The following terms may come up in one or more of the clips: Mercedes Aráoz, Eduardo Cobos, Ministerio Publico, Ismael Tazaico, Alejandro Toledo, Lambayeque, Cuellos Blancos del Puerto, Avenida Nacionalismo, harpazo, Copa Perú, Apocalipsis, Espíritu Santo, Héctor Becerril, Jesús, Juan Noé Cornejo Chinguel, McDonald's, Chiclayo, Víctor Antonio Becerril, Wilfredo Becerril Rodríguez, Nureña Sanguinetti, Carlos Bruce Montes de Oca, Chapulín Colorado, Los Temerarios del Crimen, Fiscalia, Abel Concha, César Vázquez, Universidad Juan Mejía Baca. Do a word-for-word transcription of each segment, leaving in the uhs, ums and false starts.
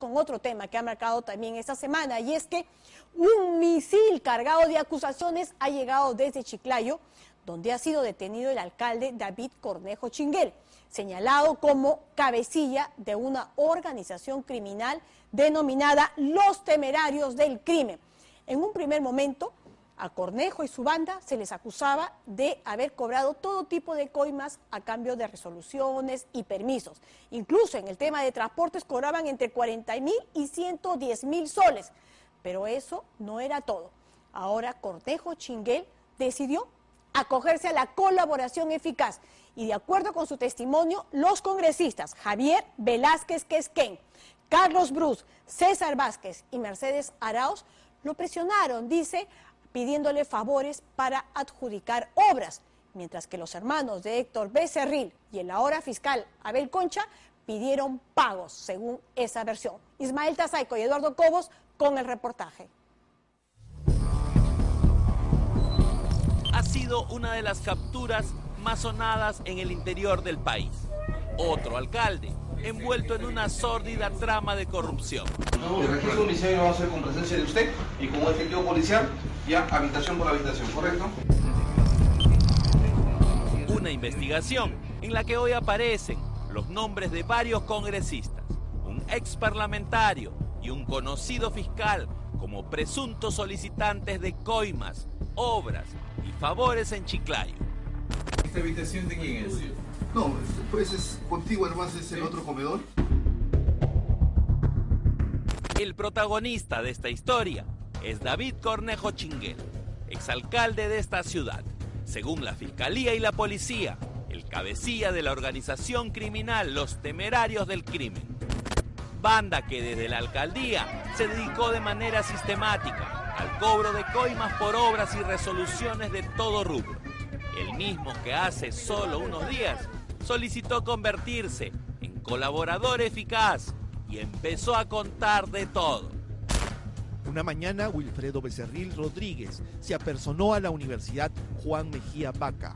con otro tema que ha marcado también esta semana, y es que un misil cargado de acusaciones ha llegado desde Chiclayo, donde ha sido detenido el alcalde David Cornejo Chinguel, señalado como cabecilla de una organización criminal denominada Los Temerarios del Crimen. En un primer momento, a Cornejo y su banda se les acusaba de haber cobrado todo tipo de coimas a cambio de resoluciones y permisos. Incluso en el tema de transportes cobraban entre cuarenta mil y ciento diez mil soles. Pero eso no era todo. Ahora Cornejo Chinguel decidió acogerse a la colaboración eficaz. Y de acuerdo con su testimonio, los congresistas Javier Velásquez Quesquén, Carlos Bruce, César Vázquez y Mercedes Aráoz lo presionaron, dice, pidiéndole favores para adjudicar obras, mientras que los hermanos de Héctor Becerril y el ahora fiscal Abel Concha pidieron pagos, según esa versión. Ismael Tazaico y Eduardo Cobos con el reportaje. Ha sido una de las capturas más sonadas en el interior del país. Otro alcalde envuelto en una sórdida trama de corrupción. No, el registro domiciliario va a ser con presencia de usted y con un efectivo policial, ya habitación por habitación, ¿correcto? Una investigación en la que hoy aparecen los nombres de varios congresistas, un ex parlamentario y un conocido fiscal como presuntos solicitantes de coimas, obras y favores en Chiclayo. ¿Esta habitación de quién es? No, pues es contigo, además es el otro comedor. El protagonista de esta historia es David Cornejo Chinguel, exalcalde de esta ciudad. Según la Fiscalía y la Policía, el cabecilla de la organización criminal Los Temerarios del Crimen. Banda que desde la alcaldía se dedicó de manera sistemática al cobro de coimas por obras y resoluciones de todo rubro. El mismo que hace solo unos días solicitó convertirse en colaborador eficaz y empezó a contar de todo. Una mañana, Wilfredo Becerril Rodríguez se apersonó a la Universidad Juan Mejía Baca,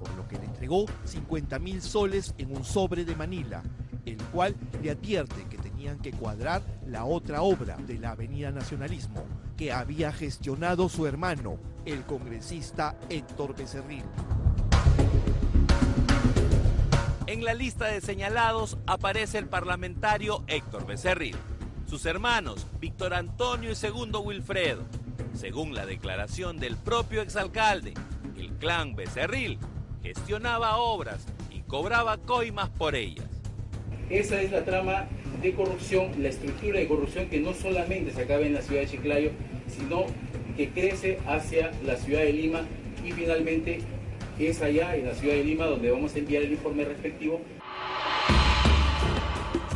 por lo que le entregó cincuenta mil soles en un sobre de Manila, el cual le advierte que tenían que cuadrar la otra obra de la Avenida Nacionalismo, que había gestionado su hermano, el congresista Héctor Becerril. En la lista de señalados aparece el parlamentario Héctor Becerril, sus hermanos Víctor Antonio y Segundo Wilfredo. Según la declaración del propio exalcalde, el clan Becerril gestionaba obras y cobraba coimas por ellas. Esa es la trama de corrupción, la estructura de corrupción que no solamente se acaba en la ciudad de Chiclayo, sino que crece hacia la ciudad de Lima y finalmente es allá en la ciudad de Lima donde vamos a enviar el informe respectivo.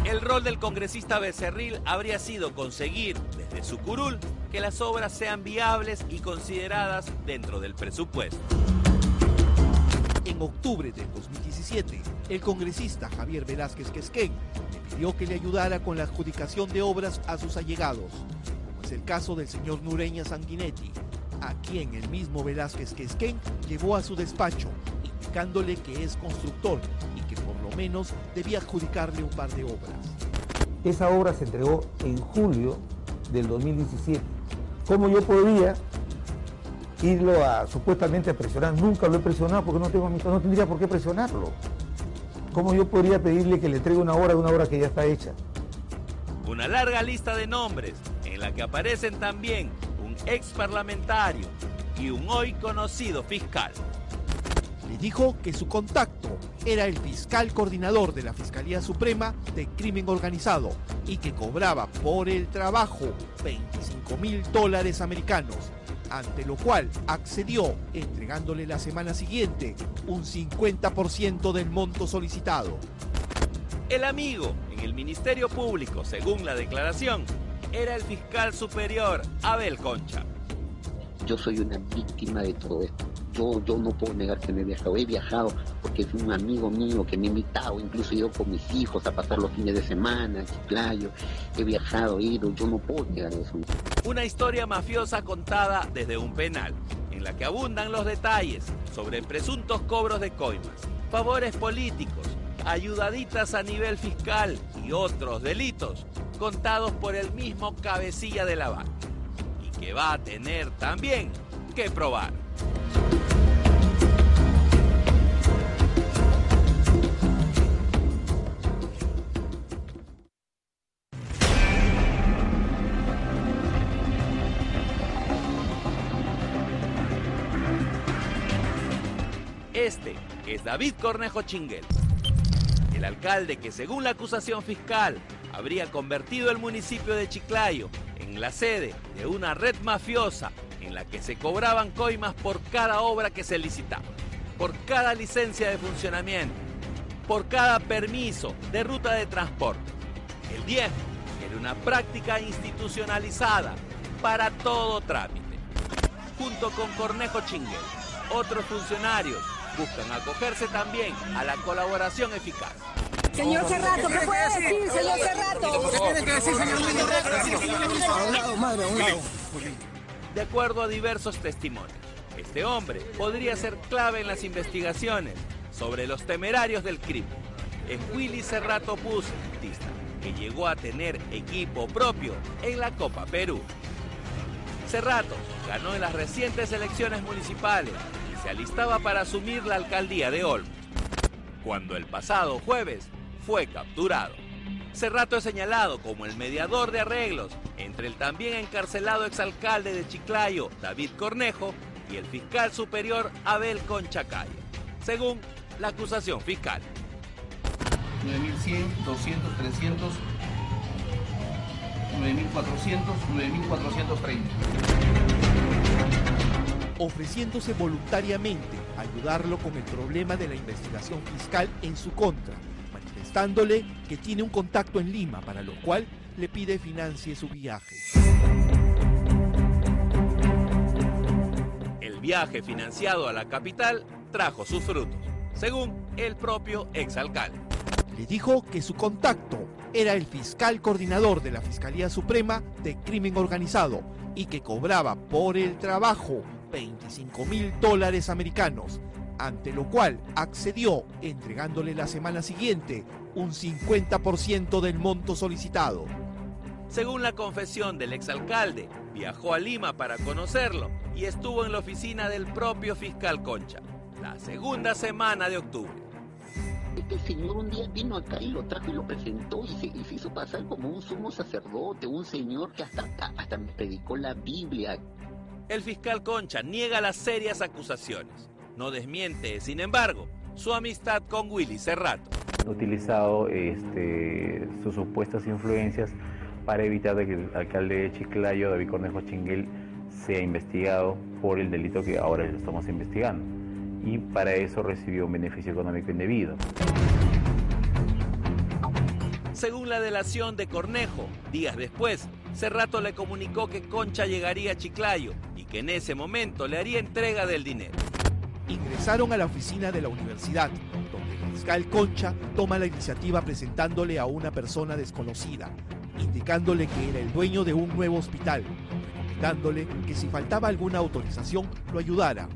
El rol del congresista Becerril habría sido conseguir desde su curul que las obras sean viables y consideradas dentro del presupuesto. En octubre del dos mil diecisiete, el congresista Javier Velásquez Quesquén le pidió que le ayudara con la adjudicación de obras a sus allegados, como es el caso del señor Nureña Sanguinetti, a quien el mismo Velásquez Quesquén llevó a su despacho, indicándole que es constructor y que por lo menos debía adjudicarle un par de obras. Esa obra se entregó en julio del dos mil diecisiete. ¿Cómo yo podía irlo a supuestamente a presionar? Nunca lo he presionado porque no, tengo, no tendría por qué presionarlo. ¿Cómo yo podría pedirle que le entregue una obra de una obra que ya está hecha? Una larga lista de nombres en la que aparecen también un ex parlamentario y un hoy conocido fiscal. Le dijo que su contacto era el fiscal coordinador de la Fiscalía Suprema de Crimen Organizado y que cobraba por el trabajo veinticinco mil dólares americanos, ante lo cual accedió, entregándole la semana siguiente un cincuenta por ciento del monto solicitado. El amigo en el Ministerio Público, según la declaración, era el fiscal superior Abel Concha. Yo soy una víctima de todo esto. Yo, yo no puedo negar que me he viajado. He viajado porque es un amigo mío que me ha invitado, incluso he ido con mis hijos a pasar los fines de semana, a Chiclayo. He viajado, he ido, yo no puedo negar eso. Una historia mafiosa contada desde un penal, en la que abundan los detalles sobre presuntos cobros de coimas, favores políticos, ayudaditas a nivel fiscal y otros delitos contados por el mismo cabecilla de la banca y que va a tener también que probar. Este es David Cornejo Chinguel, el alcalde que, según la acusación fiscal, habría convertido el municipio de Chiclayo en la sede de una red mafiosa en la que se cobraban coimas por cada obra que se licitaba, por cada licencia de funcionamiento, por cada permiso de ruta de transporte. El diezmo era una práctica institucionalizada para todo trámite. Junto con Cornejo Chinguel, otros funcionarios buscan acogerse también a la colaboración eficaz. Señor Cerrato, ¿qué puede decir, señor Cerrato? ¿Qué tiene que decir, señor ministro? A un lado, madre, a un lado. De acuerdo a diversos testimonios, este hombre podría ser clave en las investigaciones sobre los temerarios del crimen. Es Willy Cerrato Puz, artista, que llegó a tener equipo propio en la Copa Perú. Cerrato ganó en las recientes elecciones municipales y se alistaba para asumir la alcaldía de Olmos, cuando el pasado jueves fue capturado. Cerrato es señalado como el mediador de arreglos entre el también encarcelado exalcalde de Chiclayo, David Cornejo, y el fiscal superior Abel Concha, según la acusación fiscal. nueve mil cien, doscientos, trescientos, nueve mil cuatrocientos, nueve mil cuatrocientos treinta. Ofreciéndose voluntariamente a ayudarlo con el problema de la investigación fiscal en su contra, manifestándole que tiene un contacto en Lima, para lo cual le pide financie su viaje. El viaje financiado a la capital trajo sus frutos, según el propio exalcalde. Le dijo que su contacto era el fiscal coordinador de la Fiscalía Suprema de Crimen Organizado y que cobraba por el trabajo veinticinco mil dólares americanos, ante lo cual accedió, entregándole la semana siguiente un cincuenta por ciento del monto solicitado. Según la confesión del exalcalde, viajó a Lima para conocerlo y estuvo en la oficina del propio fiscal Concha la segunda semana de octubre. Este señor un día vino acá y lo trajo y lo presentó y se, y se hizo pasar como un sumo sacerdote, un señor que hasta, hasta me predicó la Biblia. El fiscal Concha niega las serias acusaciones. No desmiente, sin embargo, su amistad con Willy Cerrato. Han utilizado este, sus supuestas influencias para evitar que el alcalde de Chiclayo, David Cornejo Chinguel, sea investigado por el delito que ahora lo estamos investigando, y para eso recibió un beneficio económico indebido. Según la delación de Cornejo, días después, Cerrato le comunicó que Concha llegaría a Chiclayo y que en ese momento le haría entrega del dinero. Ingresaron a la oficina de la universidad, donde el fiscal Concha toma la iniciativa presentándole a una persona desconocida, indicándole que era el dueño de un nuevo hospital, recomendándole que si faltaba alguna autorización lo ayudara.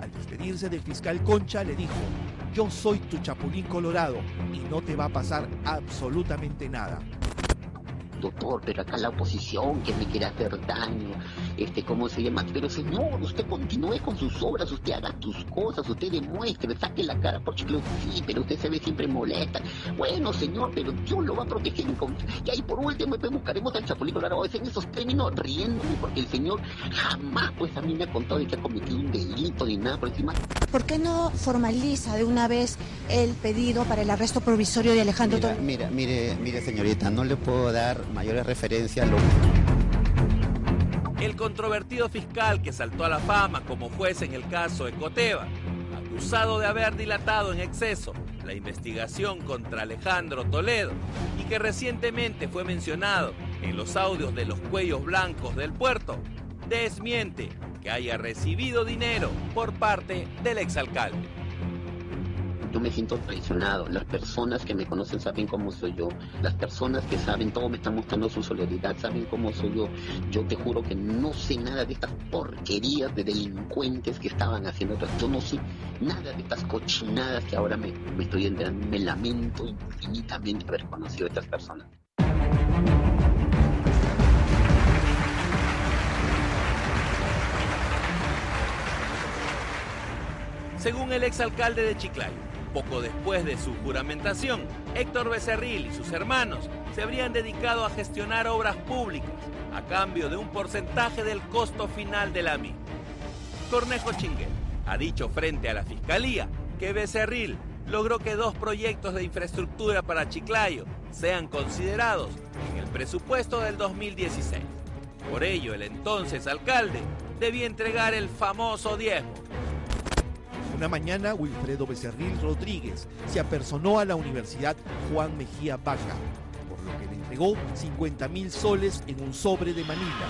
Al despedirse del fiscal Concha le dijo: yo soy tu Chapulín Colorado y no te va a pasar absolutamente nada. Doctor, pero acá la oposición que me quiere hacer daño, este, ¿cómo se llama? Pero señor, usted continúe con sus obras, usted haga sus cosas, usted demuestre, saque la cara por Chiclayo. Sí, pero usted se ve siempre molesta. Bueno, señor, pero Dios lo va a proteger. Y ahí por último pues, buscaremos al Chapulín Colorado. Es en esos términos riéndome, porque el señor jamás pues a mí me ha contado de que ha cometido un delito ni nada por encima. ¿Por qué no formaliza de una vez el pedido para el arresto provisorio de Alejandro Toledo? Mira, mire, mire, señorita, no le puedo dar mayores referencias a lo El controvertido fiscal que saltó a la fama como juez en el caso Ecoteva, acusado de haber dilatado en exceso la investigación contra Alejandro Toledo y que recientemente fue mencionado en los audios de los Cuellos Blancos del Puerto, desmiente que haya recibido dinero por parte del exalcalde. Yo me siento traicionado. Las personas que me conocen saben cómo soy yo. Las personas que saben, todos me están mostrando su solidaridad, saben cómo soy yo. Yo te juro que no sé nada de estas porquerías de delincuentes que estaban haciendo. Yo no sé nada de estas cochinadas que ahora me, me estoy enterando. Me lamento infinitamente haber conocido a estas personas. Según el exalcalde de Chiclayo, poco después de su juramentación, Héctor Becerril y sus hermanos se habrían dedicado a gestionar obras públicas a cambio de un porcentaje del costo final de la misma. Cornejo Chinguel ha dicho frente a la Fiscalía que Becerril logró que dos proyectos de infraestructura para Chiclayo sean considerados en el presupuesto del dos mil dieciséis. Por ello, el entonces alcalde debía entregar el famoso diezmo. Una mañana, Wilfredo Becerril Rodríguez se apersonó a la Universidad Juan Mejía Baca, por lo que le entregó cincuenta mil soles en un sobre de Manila,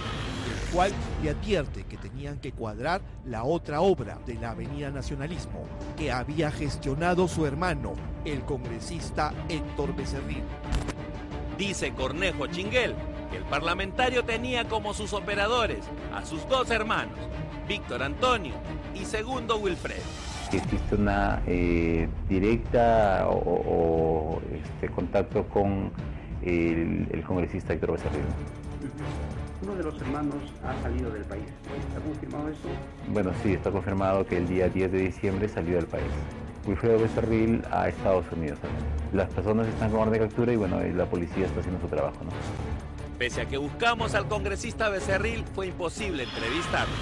del cual le advierte que tenían que cuadrar la otra obra de la Avenida Nacionalismo, que había gestionado su hermano, el congresista Héctor Becerril. Dice Cornejo Chinguel que el parlamentario tenía como sus operadores a sus dos hermanos, Víctor Antonio y Segundo Wilfredo. Existe una eh, directa o, o este, contacto con el, el congresista Héctor Becerril. Uno de los hermanos ha salido del país. ¿Está confirmado eso? Bueno, sí, está confirmado que el día diez de diciembre salió del país. Wilfredo Becerril a Estados Unidos también. Las personas están con orden de captura y bueno, la policía está haciendo su trabajo, ¿no? Pese a que buscamos al congresista Becerril, fue imposible entrevistarlo.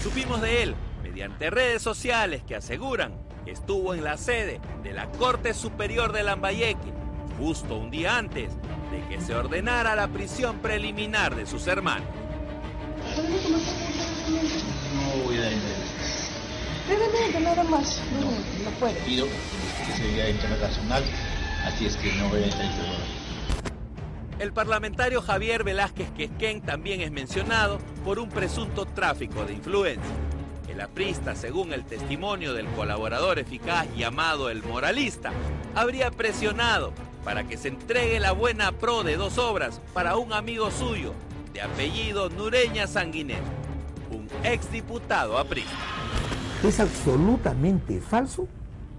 Supimos de él mediante redes sociales que aseguran que estuvo en la sede de la Corte Superior de Lambayeque, justo un día antes de que se ordenara la prisión preliminar de sus hermanos. No voy a decir. Brevemente, nada más. No, no, no puede. Pido que se diga internacional, así es que no voy a intentarlo. El parlamentario Javier Velásquez Quesquén también es mencionado por un presunto tráfico de influencia. El aprista, según el testimonio del colaborador eficaz llamado El Moralista, habría presionado para que se entregue la buena pro de dos obras para un amigo suyo, de apellido Nureña Sanguinetti, un exdiputado aprista. Es absolutamente falso,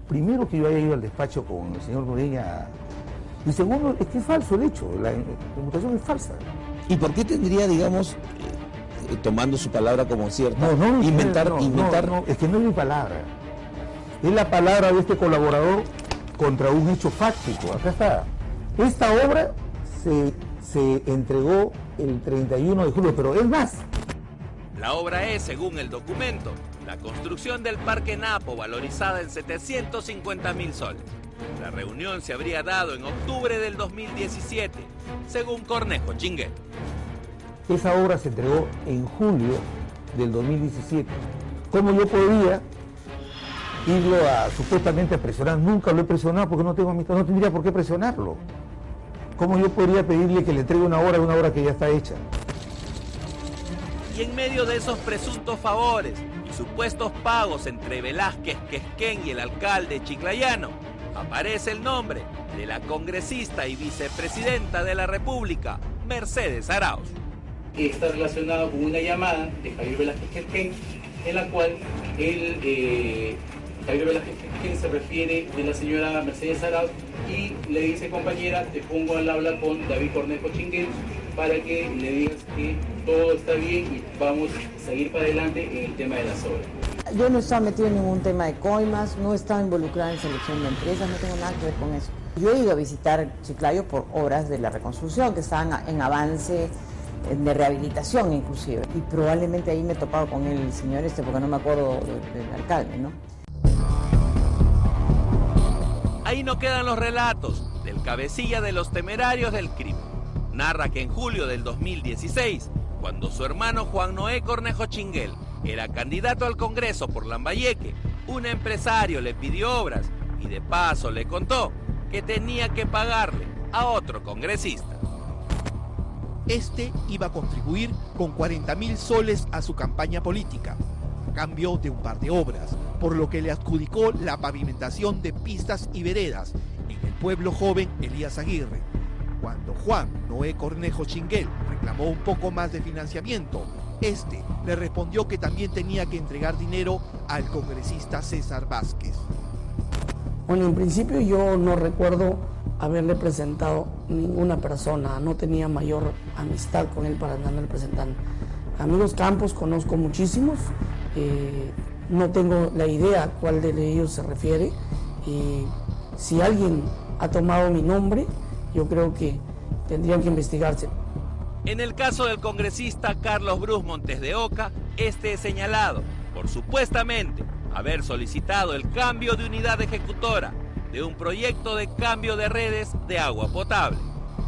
primero, que yo haya ido al despacho con el señor Nureña, y segundo, es que es falso el hecho, la computación es falsa. ¿Y por qué tendría, digamos, eh, tomando su palabra como cierta, no, no, inventar... No, inventar... No, no, es que no es mi palabra, es la palabra de este colaborador contra un hecho fáctico, acá está. Esta obra se, se entregó el treinta y uno de julio, pero es más. La obra es, según el documento, la construcción del Parque Napo, valorizada en setecientos cincuenta mil soles. La reunión se habría dado en octubre del dos mil diecisiete, según Cornejo Chinguel. Esa obra se entregó en julio del dos mil diecisiete. ¿Cómo yo podía irlo a supuestamente a presionar? Nunca lo he presionado porque no tengo amistad, no tendría por qué presionarlo. ¿Cómo yo podría pedirle que le entregue una obra a una obra que ya está hecha? Y en medio de esos presuntos favores y supuestos pagos entre Velásquez Quesquén y el alcalde chiclayano, aparece el nombre de la congresista y vicepresidenta de la República, Mercedes Aráoz. Está relacionado con una llamada de Javier Velásquez Quesquén, en la cual el, eh, Javier Velásquez Quesquén se refiere de la señora Mercedes Aráoz y le dice: compañera, te pongo al habla con David Cornejo Chinguel para que le digas que todo está bien y vamos a seguir para adelante en el tema de las obras. Yo no estaba metido en ningún tema de coimas, no estaba involucrada en selección de empresas, no tengo nada que ver con eso. Yo he ido a visitar Chiclayo por obras de la reconstrucción que estaban en avance, de rehabilitación inclusive. Y probablemente ahí me he topado con el señor este, porque no me acuerdo del alcalde, ¿no? Ahí no quedan los relatos del cabecilla de Los Temerarios del Crimen. Narra que en julio del dos mil dieciséis, cuando su hermano Juan Noé Cornejo Chinguel era candidato al Congreso por Lambayeque, un empresario le pidió obras y de paso le contó que tenía que pagarle a otro congresista. Este iba a contribuir con cuarenta mil soles a su campaña política, a cambio de un par de obras, por lo que le adjudicó la pavimentación de pistas y veredas en el pueblo joven Elías Aguirre. Cuando Juan Noé Cornejo Chinguel reclamó un poco más de financiamiento, este le respondió que también tenía que entregar dinero al congresista César Vázquez. Bueno, en principio yo no recuerdo haberle presentado ninguna persona, no tenía mayor amistad con él para andarle presentando. Amigos Campos conozco muchísimos, eh, No tengo la idea a cuál de ellos se refiere, y si alguien ha tomado mi nombre, yo creo que tendrían que investigarse. En el caso del congresista Carlos Bruce Montes de Oca, este es señalado por supuestamente haber solicitado el cambio de unidad ejecutora de un proyecto de cambio de redes de agua potable,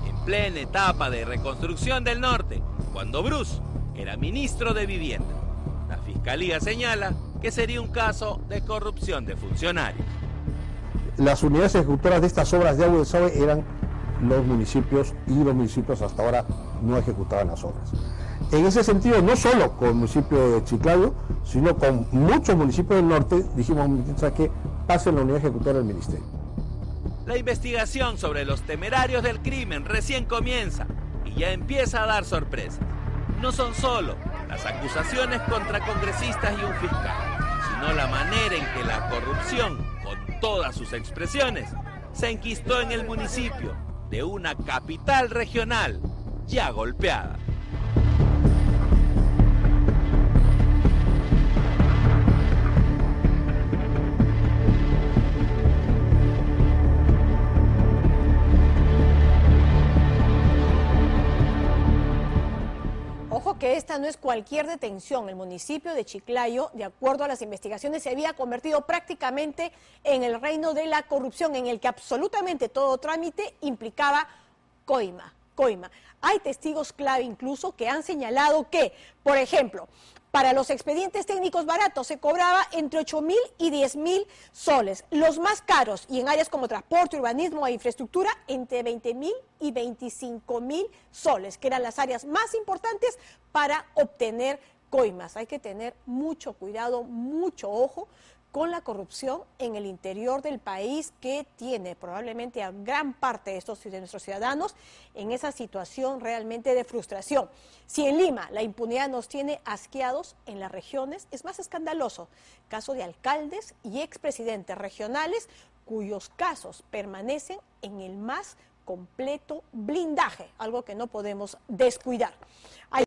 en plena etapa de reconstrucción del norte, cuando Bruce era ministro de Vivienda. La Fiscalía señala que sería un caso de corrupción de funcionarios. Las unidades ejecutoras de estas obras de agua del Sahue eran los municipios, y los municipios hasta ahora no ejecutaban las obras. En ese sentido, no solo con el municipio de Chiclayo, sino con muchos municipios del norte, dijimos que pasen la unidad ejecutora del ministerio. La investigación sobre los temerarios del crimen recién comienza y ya empieza a dar sorpresas. No son solo las acusaciones contra congresistas y un fiscal, sino la manera en que la corrupción, con todas sus expresiones, se enquistó en el municipio de una capital regional ya golpeada. Que esta no es cualquier detención. El municipio de Chiclayo, de acuerdo a las investigaciones, se había convertido prácticamente en el reino de la corrupción, en el que absolutamente todo trámite implicaba coima, coima. Hay testigos clave incluso que han señalado que, por ejemplo, para los expedientes técnicos baratos se cobraba entre ocho mil y diez mil soles. Los más caros, y en áreas como transporte, urbanismo e infraestructura, entre veinte mil y veinticinco mil soles, que eran las áreas más importantes para obtener coimas. Hay que tener mucho cuidado, mucho ojo con la corrupción en el interior del país, que tiene probablemente a gran parte de, estos, de nuestros ciudadanos en esa situación realmente de frustración. Si en Lima la impunidad nos tiene asqueados, en las regiones es más escandaloso. Caso de alcaldes y expresidentes regionales cuyos casos permanecen en el más completo blindaje, algo que no podemos descuidar. Hay